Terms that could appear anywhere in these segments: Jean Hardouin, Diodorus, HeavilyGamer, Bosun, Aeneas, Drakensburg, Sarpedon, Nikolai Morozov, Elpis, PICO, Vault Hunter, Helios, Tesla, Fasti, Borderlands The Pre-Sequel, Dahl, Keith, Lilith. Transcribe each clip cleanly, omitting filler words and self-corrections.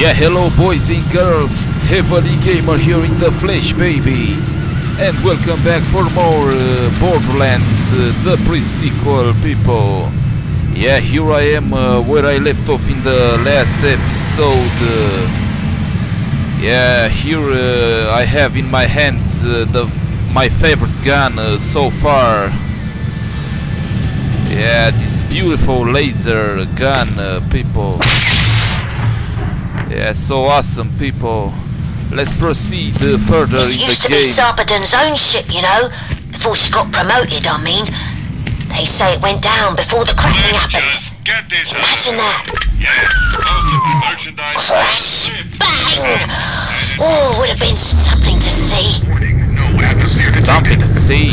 Yeah, hello boys and girls, Heavenly Gamer here in the flesh, baby, and welcome back for more Borderlands The Pre-Sequel, people. Yeah, here I am where I left off in the last episode. Yeah, here I have in my hands my favorite gun so far. Yeah, this beautiful laser gun, people. Yeah, so awesome, people. Let's proceed further in the game. It used to be Sarpedon's own ship, you know, before she got promoted, I mean. They say it went down before the cracking happened. Imagine that. Yes, crash, bang! Oh, would have been something to see. Something to see.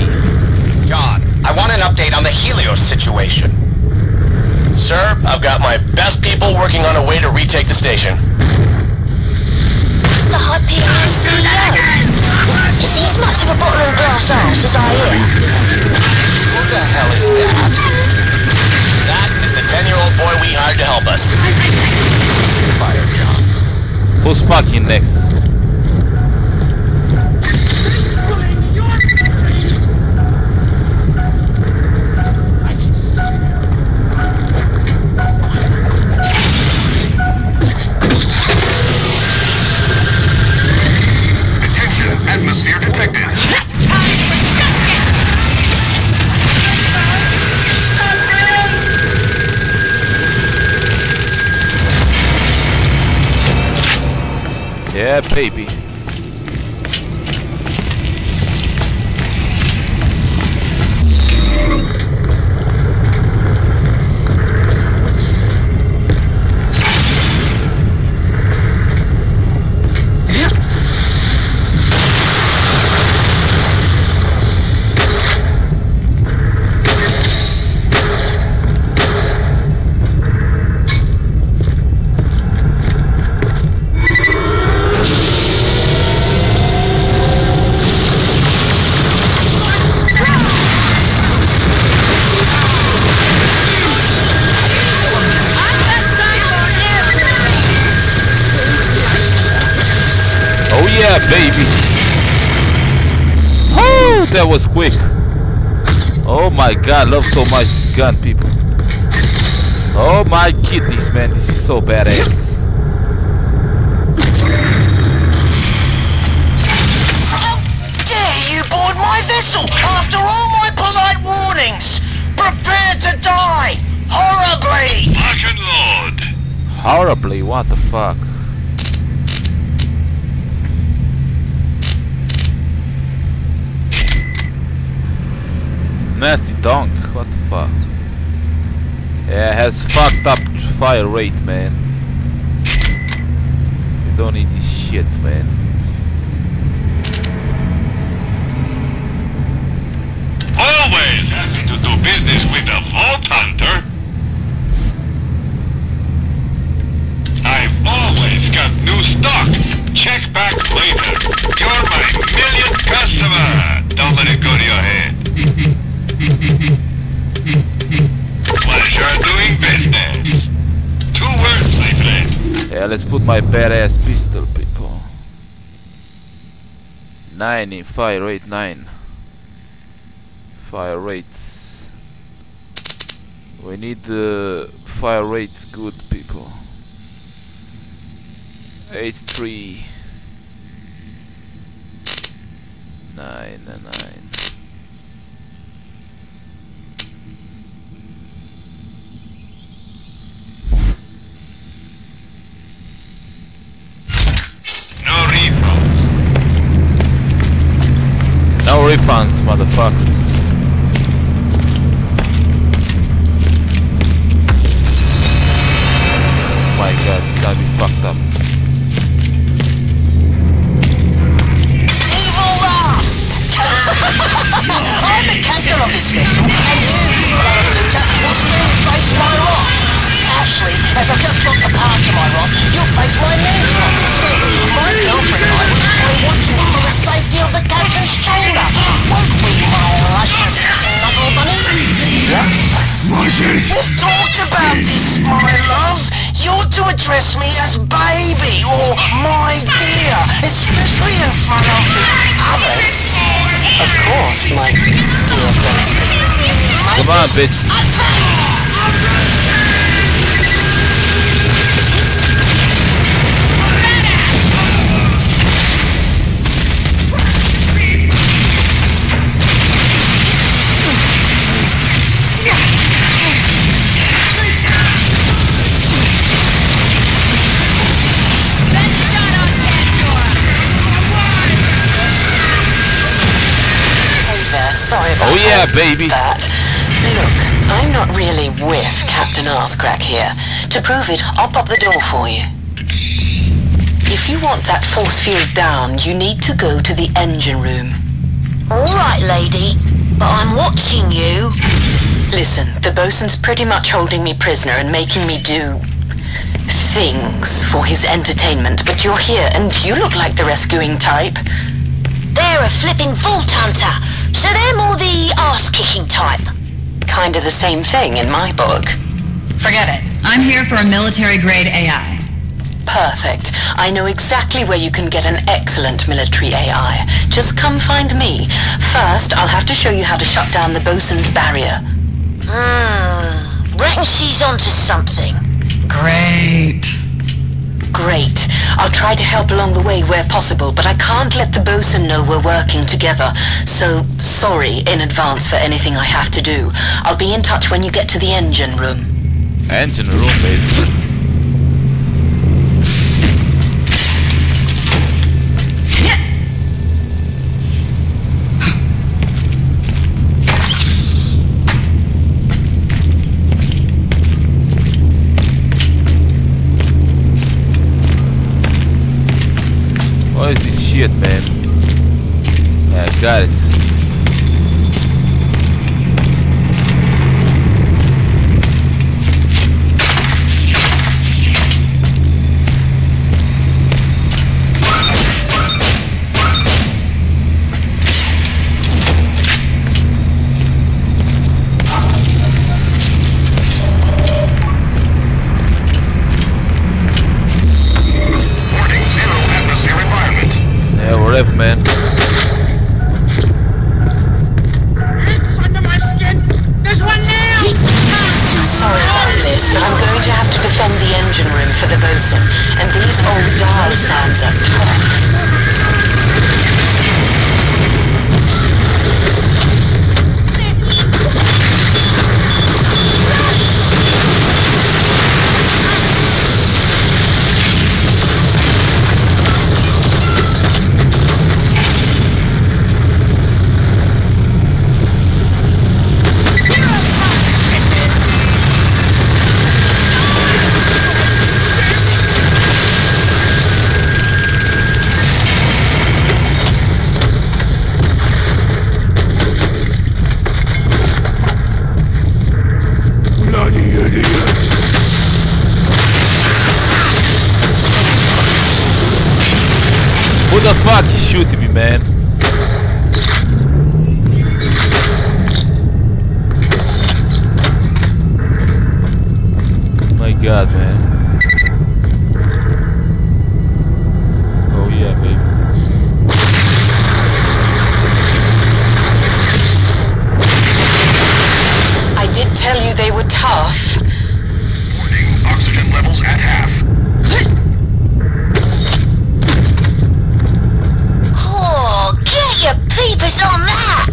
John, I want an update on the Helios situation. Sir, I've got my best people working on a way to retake the station. What's the hot PICO? Is he as much of a bottle and glass arse as I am? What the hell is that? That is the 10-year-old boy we hired to help us. Fire, John. Who's fucking next? Yeah, baby. Baby. Oh, that was quick. Oh my god, love so much this gun, people. Oh my kidneys, man, this is so badass. How dare you board my vessel after all my polite warnings? Prepare to die horribly. Fucking lord. Horribly, what the fuck? Nasty donk, what the fuck? Yeah, it has fucked up fire rate, man. You don't need this shit, man. Always happy to do business with the Vault Hunter. I've always got new stock. Check back later. You're my millionth customer. Don't let it go to your head. Pleasure doing business. Two words, my friend. Yeah, let's put my badass pistol, people. 9 fire rate 9. Fire rates. We need the fire rates good, people. 8, 3, 9, and 9. No refunds, motherfuckers. Oh my god, it's gonna be fucked up. Evil laugh! I'm the captain of this vessel, and you, Splendid Looter, will soon face my wrath. Actually, as I've just brought the power to my wrath, you'll face my man's wrath instead. My girlfriend and I will enjoy watching you from the safety of the captain's chamber. Won't we, my luscious snuggle bunny? Yeah? We've talked about this, my love. You're to adjust address me as baby or my dear, especially in front of the others. Of course, my dear Bosun. Come on, bitch. Oh yeah, baby! That. Look, I'm not really with Captain Arscrack here. To prove it, I'll pop the door for you. If you want that force field down, you need to go to the engine room. Alright, lady, but I'm watching you. Listen, the bosun's pretty much holding me prisoner and making me do... things for his entertainment, but you're here and you look like the rescuing type. They're a flipping Vault Hunter, so they're more the ass-kicking type. Kinda the same thing in my book. Forget it. I'm here for a military-grade AI. Perfect. I know exactly where you can get an excellent military AI. Just come find me. First, I'll have to show you how to shut down the bosun's barrier. Reckon she's onto something. Great. Great. I'll try to help along the way where possible, but I can't let the bosun know we're working together, so sorry in advance for anything I have to do. I'll be in touch when you get to the engine room. Engine room, baby. What is this shit, man? I got it. Man. It's under my skin. There's one now. Sorry about this, but I'm going to have to defend the engine room for the bosun, and these old Dahl sounds are Who the fuck is shooting me, man? My God, man. Oh yeah, baby. I did tell you they were tough. Warning, oxygen levels at half. Peepers on that!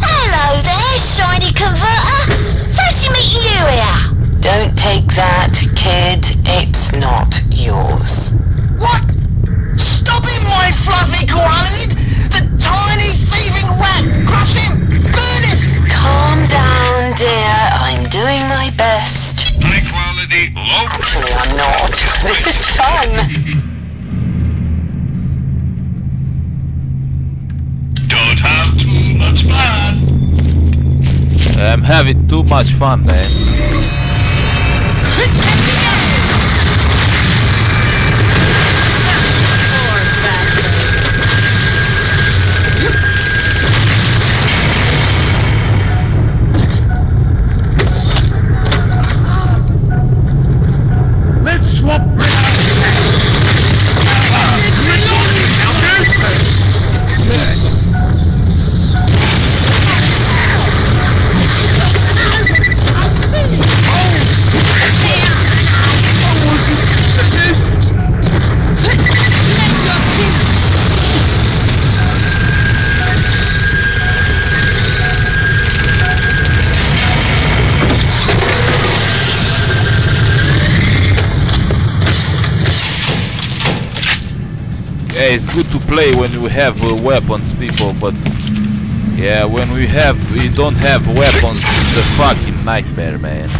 Hello there, shiny converter! Fancy meeting you here! Don't take that, kid. It's not yours. What? Stop him, my fluffy koalid! The tiny thieving rat! Crush him! Burn him! Calm down, dear. I'm doing my best. High quality, low. Actually, I'm not. This is fun. I'm having too much fun, man. Let's swap. Yeah, it's good to play when we have weapons, people, but yeah, when we don't have weapons, it's a fucking nightmare, man.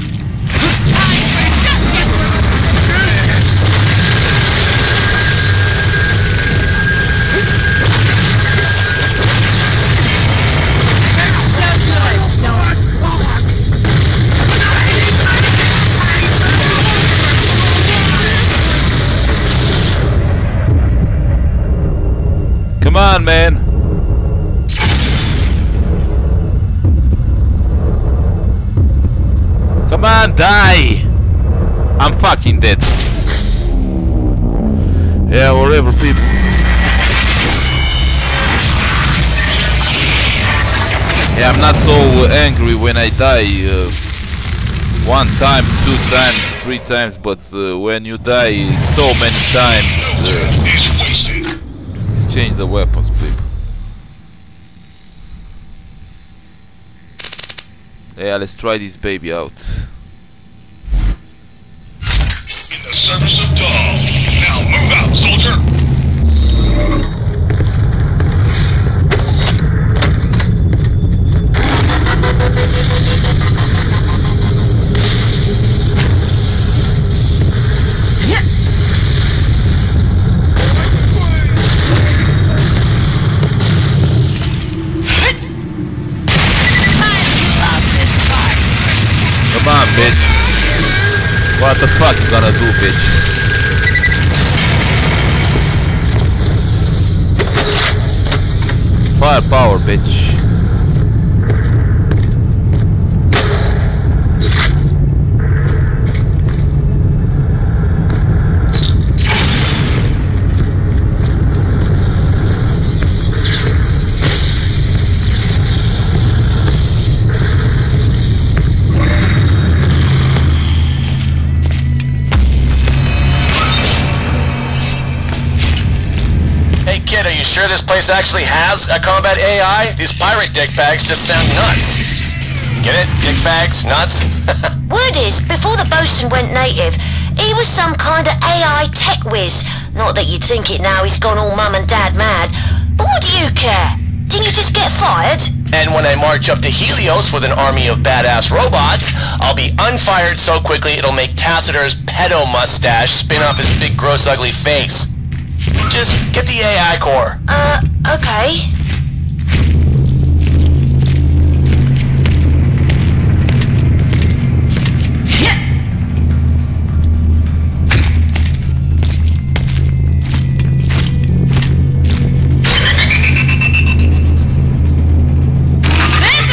Come on, man. Come on, die. I'm fucking dead. Yeah, whatever, people. Yeah, I'm not so angry when I die. One time, two times, three times, but when you die so many times... change the weapons, people. Yeah, let's try this baby out. In the service of Dahl. Now move out, soldier. Come on, bitch. What the fuck you gonna do, bitch? Firepower, bitch. Sure, this place actually has a combat AI? These pirate dickbags just sound nuts. Get it? Dickbags, nuts? Word is, before the bosun went native, he was some kind of AI tech whiz. Not that you'd think it now, he's gone all mum and dad mad. But what do you care? Didn't you just get fired? And when I march up to Helios with an army of badass robots, I'll be unfired so quickly it'll make Tassiter's pedo mustache spin off his big gross ugly face. Just get the AI core. Okay. This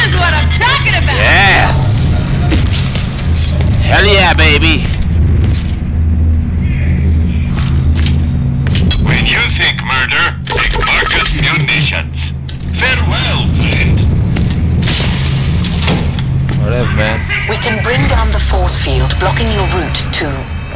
is what I'm talking about! Yeah! Hell yeah, baby! We can bring down the force field blocking your route to,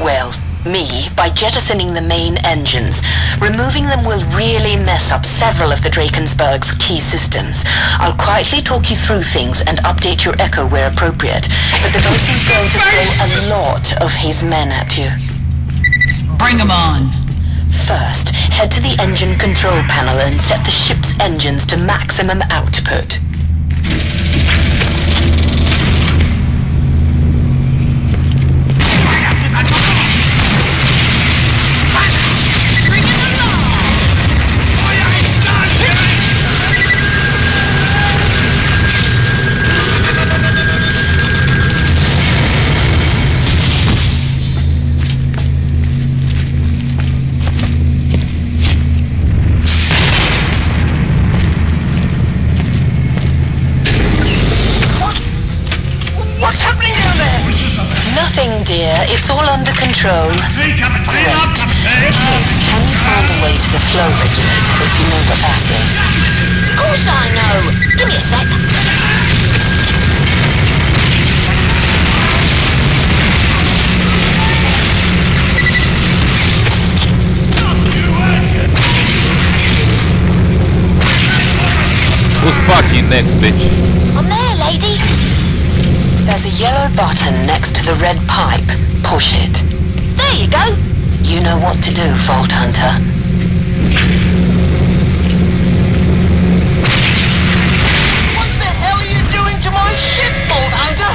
well, me, by jettisoning the main engines. Removing them will really mess up several of the Drakensburg's key systems. I'll quietly talk you through things and update your echo where appropriate, but the bosun's going to throw a lot of his men at you. Bring them on! First, head to the engine control panel and set the ship's engines to maximum output. It's all under control. Great. Kid, can you find a way to the flow regulator if you know what that is? Of course I know! Give me a sec. Who's fucking next, bitch? I'm there, lady. There's a yellow button next to the red pipe. Push it. There you go! You know what to do, Vault Hunter.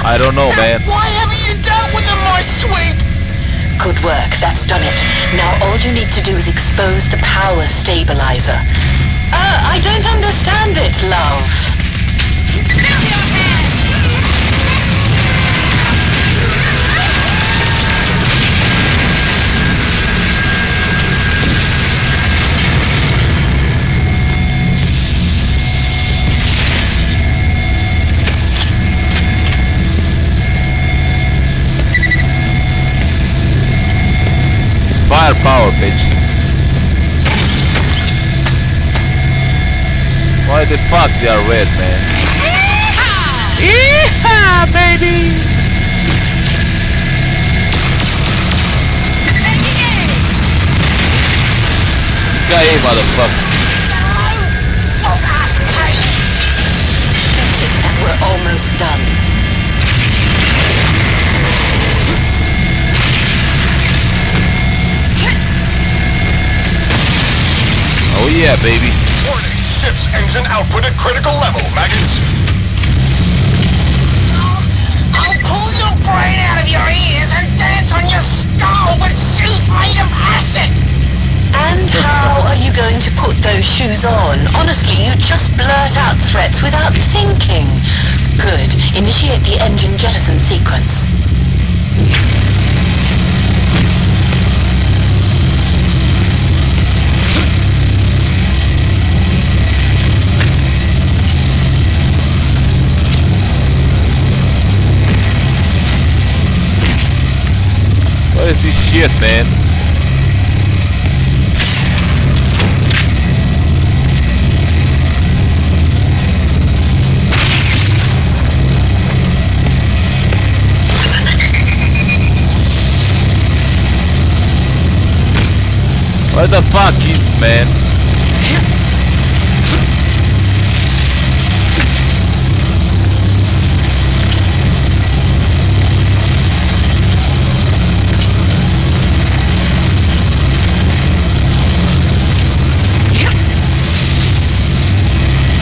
I don't know, man. Why haven't you dealt with him more, sweet? Good work, that's done it. Now all you need to do is expose the power stabilizer. I don't understand it, love. Now your hand! Firepower, bitches. Why the fuck they are red, man? Yeehaw, baby! Got it, motherfucker. Shoot it, and we're almost done. Oh yeah, baby. Warning, ship's engine output at critical level, maggots. I'll pull your brain out of your ears and dance on your skull with shoes made of acid. And how are you going to put those shoes on? Honestly, you just blurt out threats without thinking. Good. Initiate the engine jettison sequence. What is this shit, man? Where the fuck is it, man?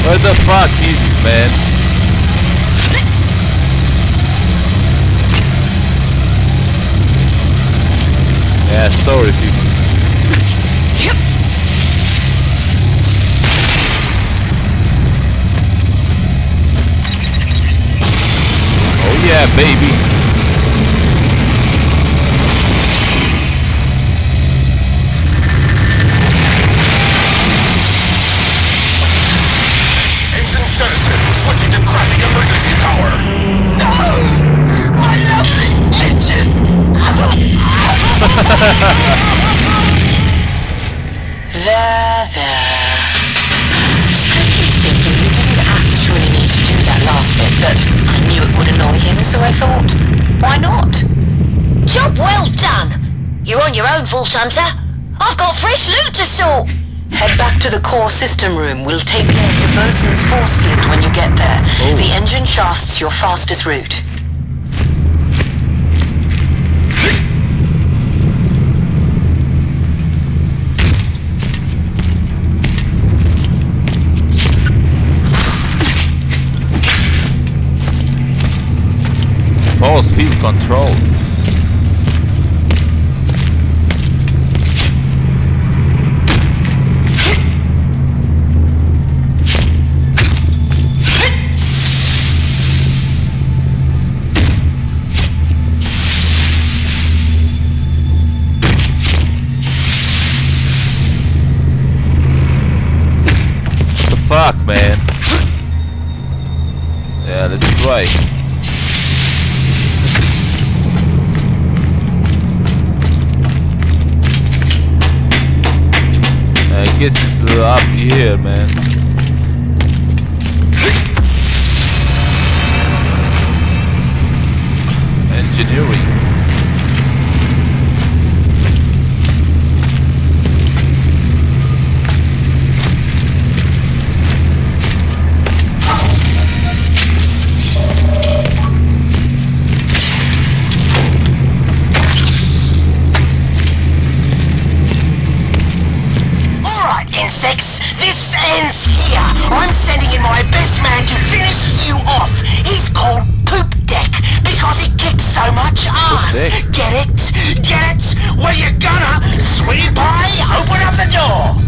Where the fuck is it, man? Yeah, sorry, people. Oh yeah, baby. Switching to crappy emergency power! No! I love this engine! There. Strictly speaking, you didn't actually need to do that last bit, but I knew it would annoy him, so I thought, why not? Job well done! You're on your own, Vault Hunter. I've got fresh loot to sort! Head back to the core system room. We'll take care of the bosun's force field when you get there. Ooh. The engine shaft's your fastest route. Force field controls. I guess it's up here, man. Engineering. This ends here. I'm sending in my best man to finish you off. He's called Poop dick because he kicks so much ass. Get it? Get it? Well, you're gonna, sweetie pie, open up the door.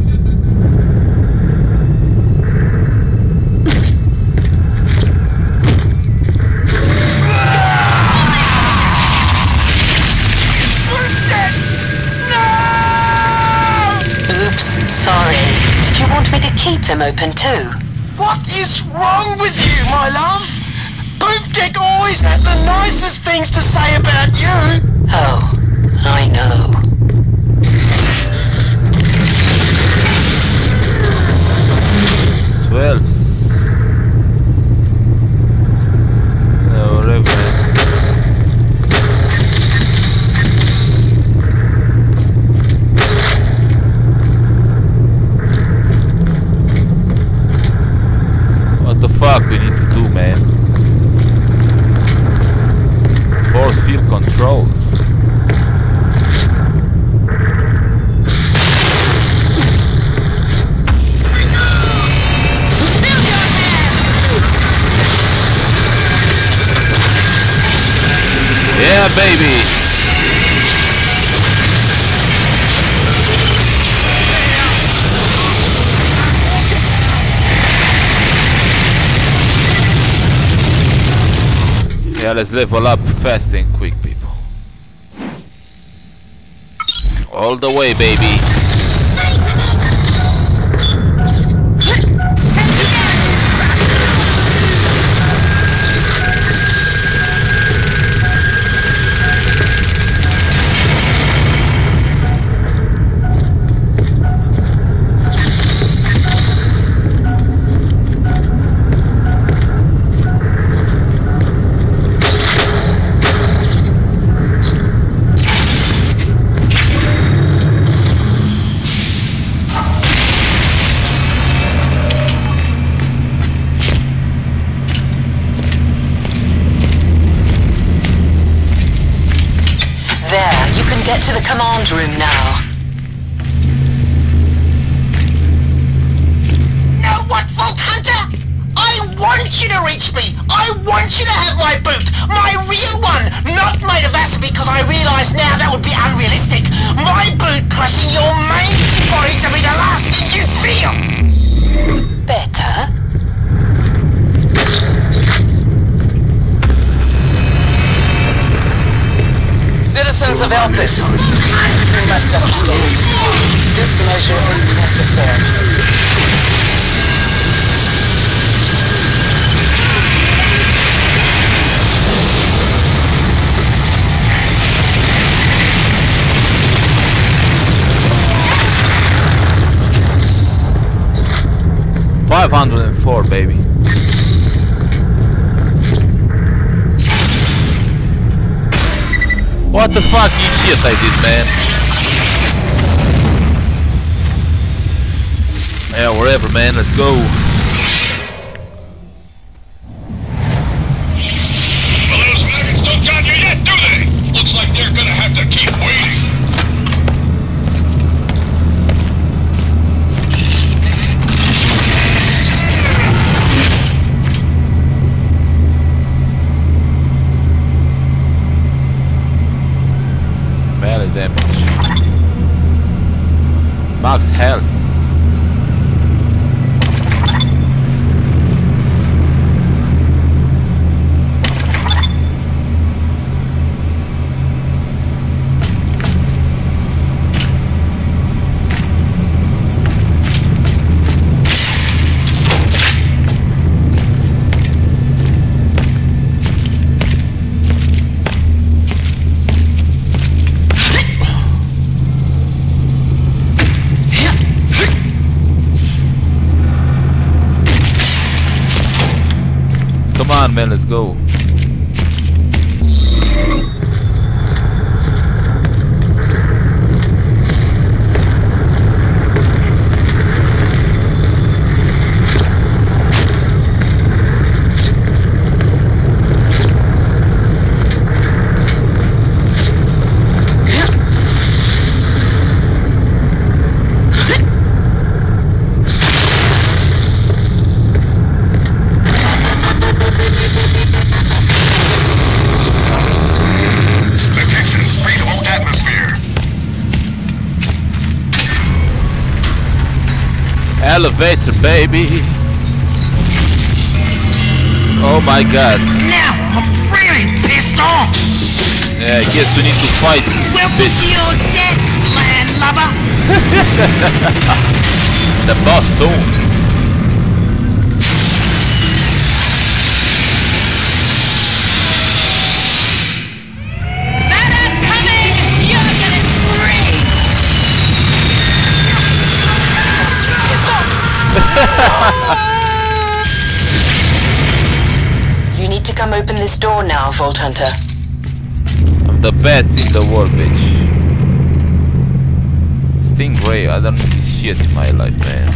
Sorry. Did you want me to keep them open too? What is wrong with you, my love? Boopdick always had the nicest things to say about you. Oh, I know. Twelfths. No, whatever. Fuck, we need to do, man. Force field controls. Yeah, baby. Yeah, let's level up fast and quick, people. All the way, baby. To the command room now. Know what, Vault Hunter? I want you to reach me. I want you to have my boot. My real one. Not made of acid, because I realise now that would be unrealistic. My boot crushing your main body to be the last thing you feel. Better? Citizens of Elpis, you must understand, this measure is necessary. $504, baby. What the fucking shit I did, man. Yeah, wherever, man, let's go. Well, those maggots don't got you yet, do they? Looks like they're gonna have to keep waiting. Damage. Max health. Man, let's go. elevator, baby. Oh my god. Now, I'm really pissed off. Yeah, I guess we need to fight. Welcome to your death, landlubber. The Bosun. You need to come open this door now, Vault Hunter. I'm the best in the world, bitch. Stingray, I don't need this shit in my life, man.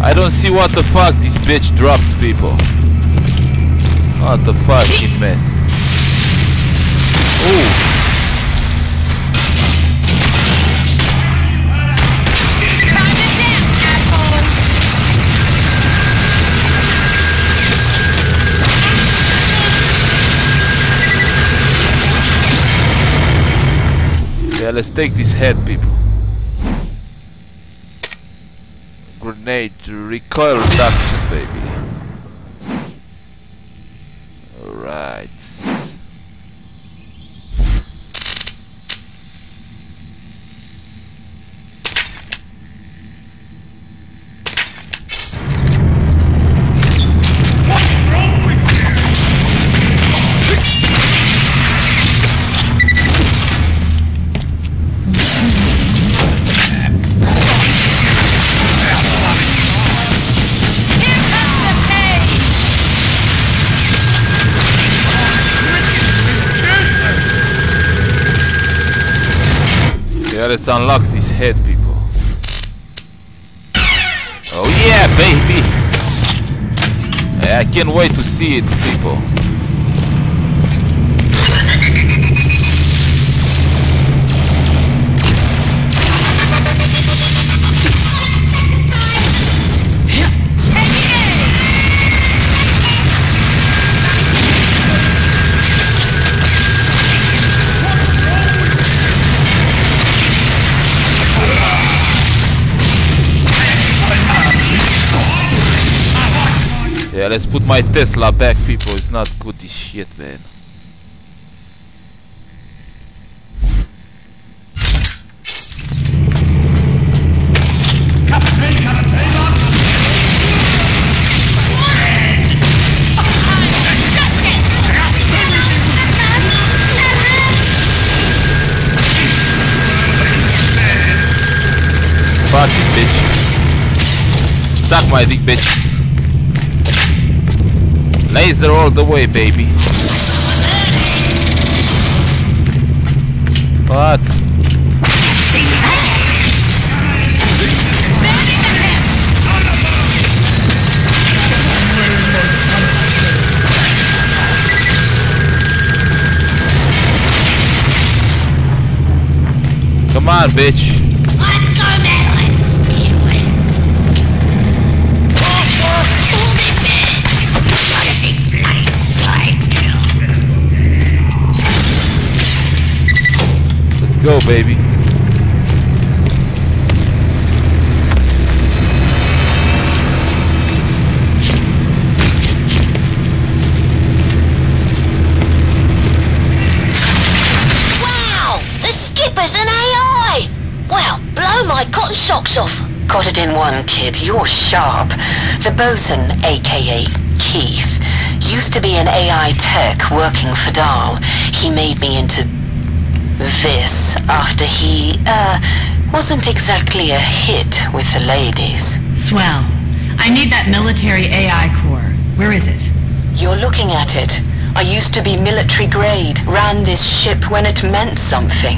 I don't see what the fuck this bitch dropped, people. What the fucking mess. Ooh. Yeah, let's take this head, people. Grenade recoil reduction, baby. Alright. What's wrong with you? Yeah, let's unlock this head, people. Oh yeah, baby! I can't wait to see it, people. Yeah, let's put my Tesla back, people. It's not good, this shit, man. Fuck it, bitch. Suck my dick, bitch. Laser all the way, baby. What? Come on, bitch. Go, baby. Wow, the skipper's an AI. Well, blow my cotton socks off. Got it in one, kid. You're sharp. The Bosun, aka Keith, used to be an AI tech working for Dahl. He made me into this after he, wasn't exactly a hit with the ladies. Swell. I need that military AI core. Where is it? You're looking at it. I used to be military grade, ran this ship when it meant something,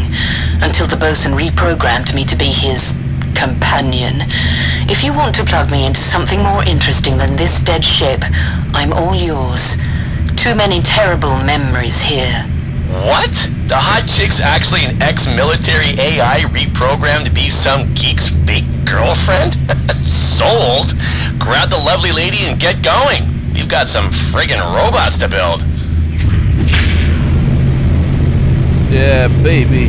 until the Bosun reprogrammed me to be his companion. If you want to plug me into something more interesting than this dead ship, I'm all yours. Too many terrible memories here. What? The hot chick's actually an ex-military AI reprogrammed to be some geek's fake girlfriend? Sold! Grab the lovely lady and get going! You've got some friggin' robots to build. Yeah, baby.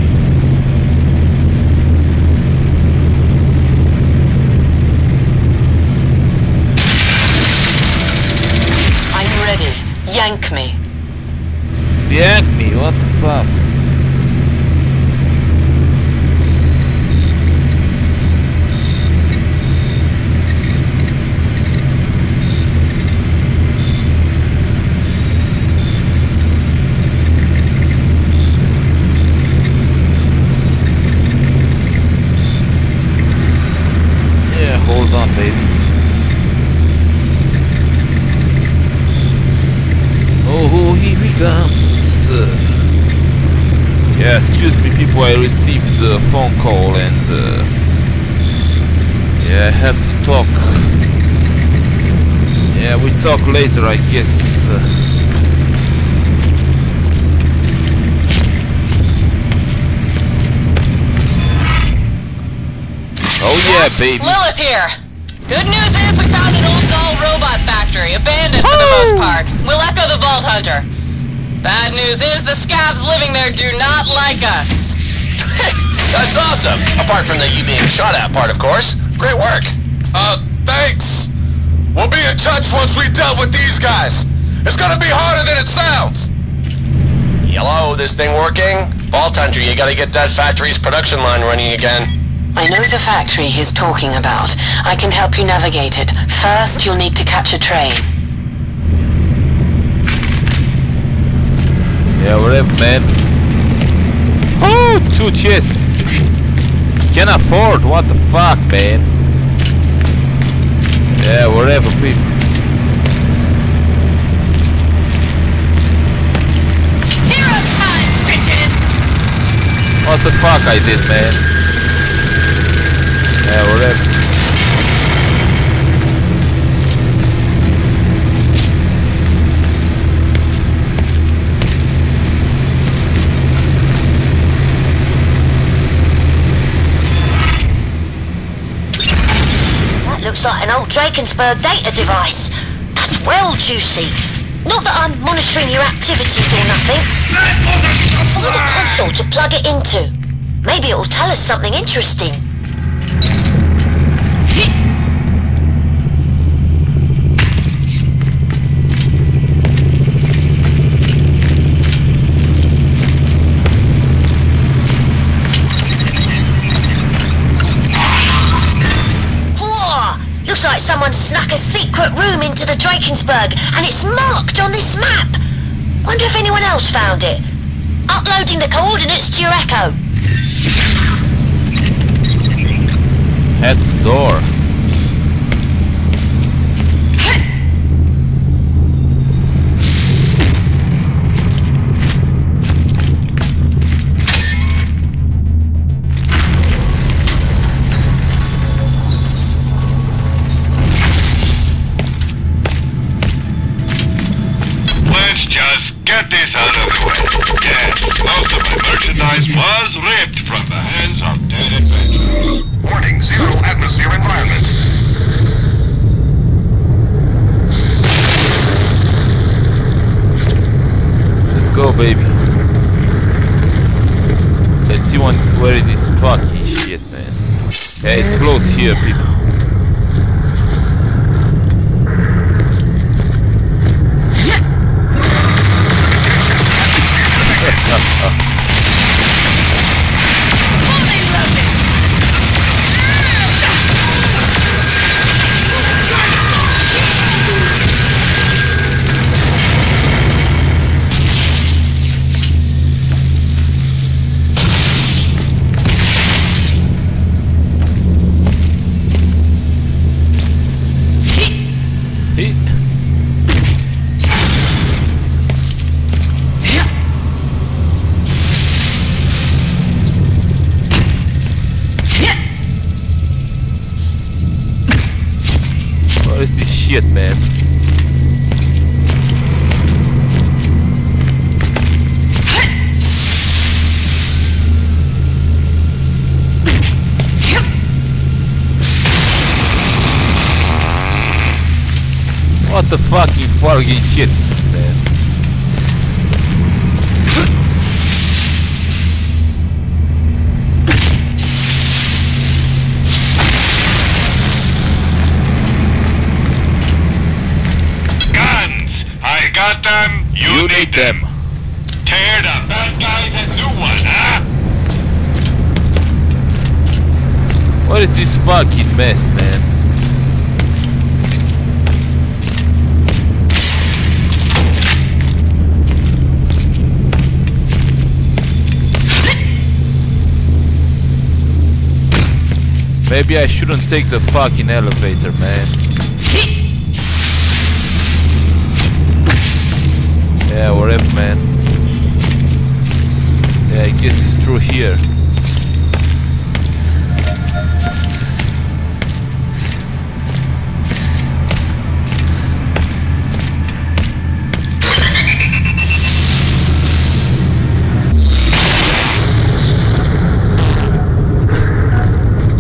I'm ready. Yank me. Yank me? What the fuck? Excuse me, people, I received the phone call and yeah, I have to talk. Yeah, we talk later, I guess. Oh yeah, baby. Lilith here. Good news is we found an old Dahl robot factory, abandoned for the most part. We'll echo the Vault Hunter. Bad news is the scabs living there do not like us. That's awesome. Apart from the you being shot at part, of course. Great work. Thanks. We'll be in touch once we dealt with these guys. It's gonna be harder than it sounds. Hello, this thing working? Vault Hunter, you gotta get that factory's production line running again. I know the factory he's talking about. I can help you navigate it. First, you'll need to catch a train. Yeah, whatever, man. Oh, 2 chests. Can afford, what the fuck, man. Yeah, whatever, people. Hero time, bitches! What the fuck I did, man. Yeah, whatever. Looks like an old Drakensburg data device. That's well juicy. Not that I'm monitoring your activities or nothing. Find a console to plug it into. Maybe it'll tell us something interesting. Looks like someone snuck a secret room into the Drakensburg, and it's marked on this map. Wonder if anyone else found it. Uploading the coordinates to your echo. At the door. Was ripped from the hands of dead adventurers. Warning, zero atmosphere environment. Let's go, baby. Let's see where it is. Fucking shit, man. Yeah, it's close here, people. Shit, man. the fucking fucking shit is this, man? Guns! I got them, you need them. Tear the bad guys a new one, huh? What is this fucking mess, man? Maybe I shouldn't take the fucking elevator, man. Yeah, whatever, man. Yeah, I guess it's through here.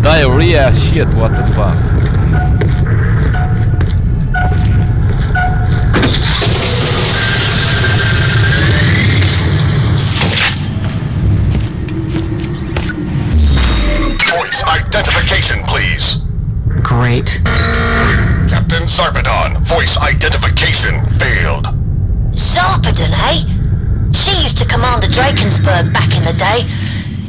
Diarrhea, shit, what the fuck? Voice identification, please. Great. Captain Sarpedon, voice identification failed. Sarpedon, eh? She used to command the Drakensburg back in the day.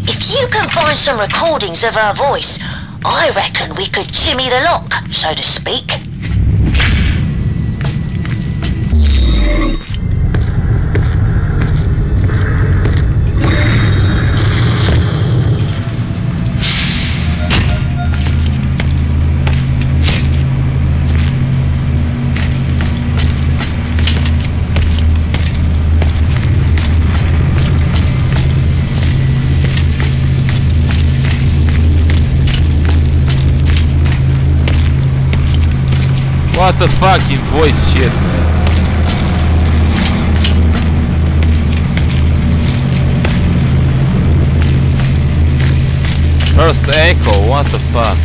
If you can find some recordings of her voice, I reckon we could jimmy the lock, so to speak. What the fucking voice shit, man? First echo, what the fuck?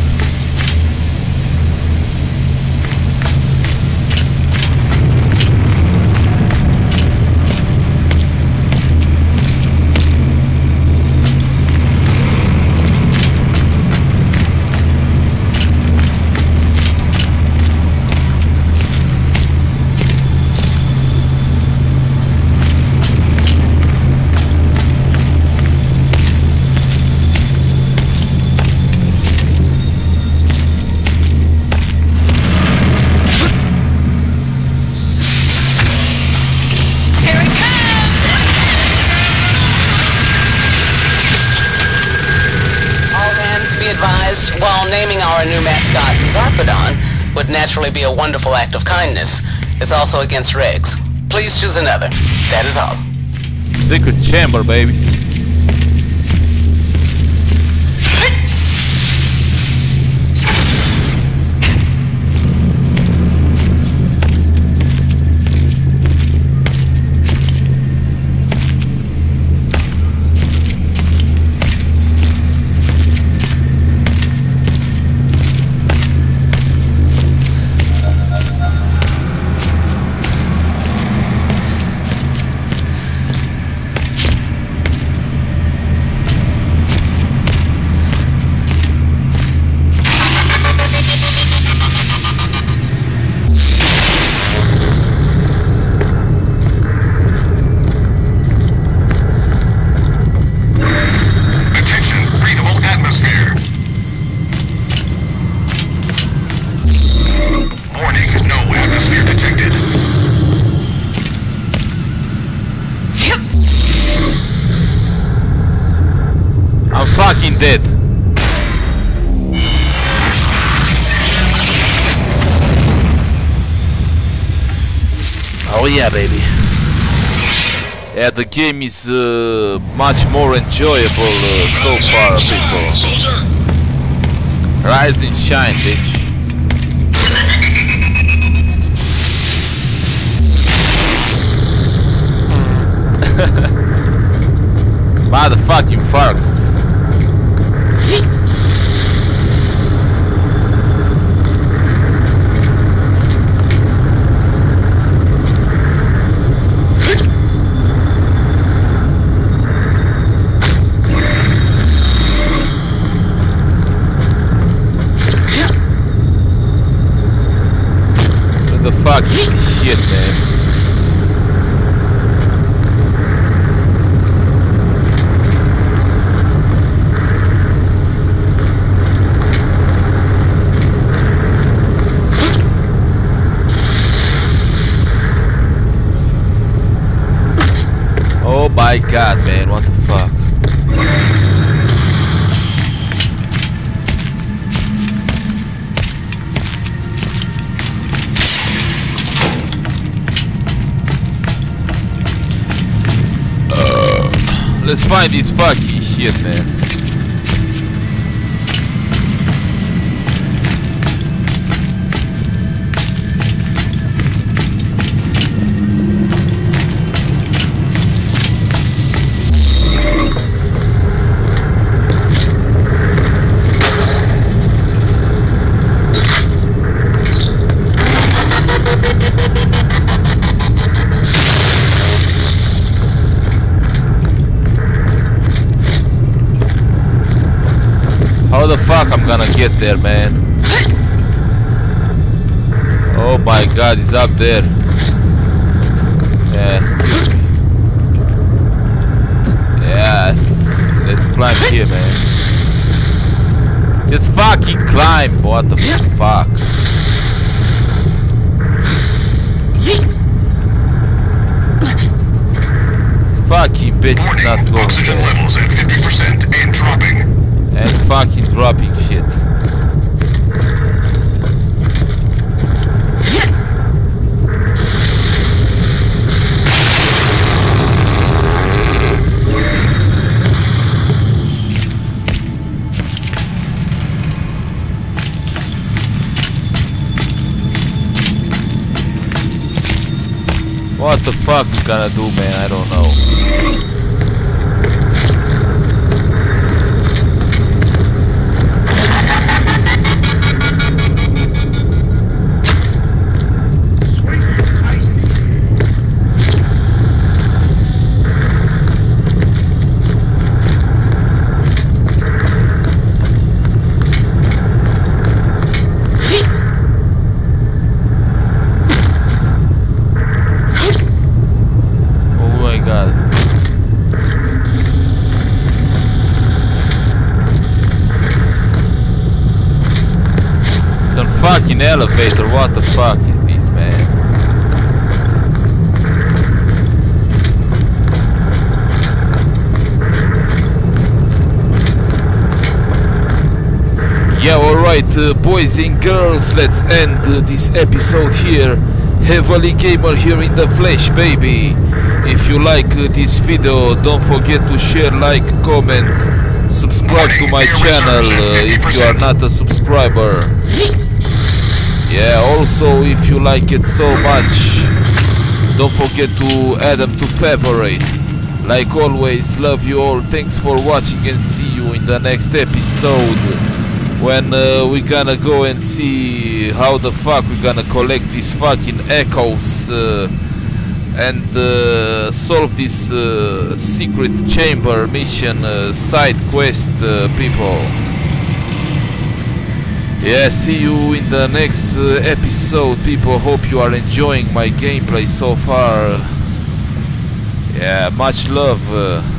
Naturally be a wonderful act of kindness. It's also against regs. Please choose another. That is all. Secret chamber, baby. The game is much more enjoyable so far, people. Rise and shine, bitch. Motherfucking fucks. God, man, what the fuck? Let's find this fucking shit, man. Gonna get there, man. Oh my God, he's up there. Yes, excuse me. Yes, let's climb here, man. Just fucking climb. What the fuck? This fucking bitch is not going. Oxygen levels at 50% and dropping. And fucking dropping shit. What the fuck we gonna do, man? I don't know. Elevator, what the fuck is this, man? Yeah, alright, boys and girls, let's end this episode here. Heavily Gamer here in the flesh, baby. If you like this video, don't forget to share, like, comment, subscribe to my channel if you are not a subscriber. Yeah, also if you like it so much, don't forget to add them to favorite. Like always, love you all, thanks for watching and see you in the next episode. When we gonna go and see how the fuck we gonna collect these fucking echoes and solve this secret chamber mission side quest, people. Yeah, see you in the next episode, people. Hope you are enjoying my gameplay so far. Yeah, much love.